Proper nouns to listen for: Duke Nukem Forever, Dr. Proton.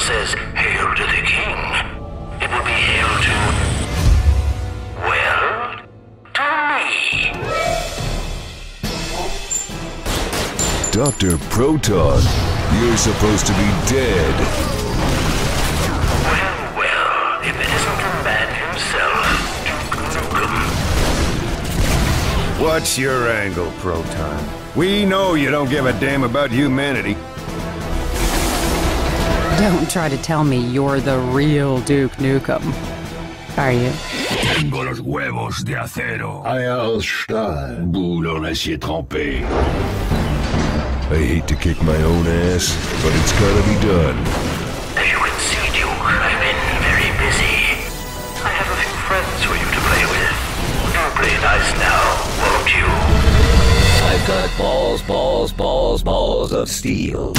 says, "Hail to the King," it will be hail to, well, to me. Dr. Proton, you're supposed to be dead. Well, well, if it isn't the man himself. What's your angle, Proton? We know you don't give a damn about humanity. Don't try to tell me you're the real Duke Nukem, are you? Tengo los huevos de acero. Boulon acier trempé. I hate to kick my own ass, but it's gotta be done. As you can see, Duke, I've been very busy. I have a few friends for you to play with. You'll play nice now, won't you? I've got balls of steel.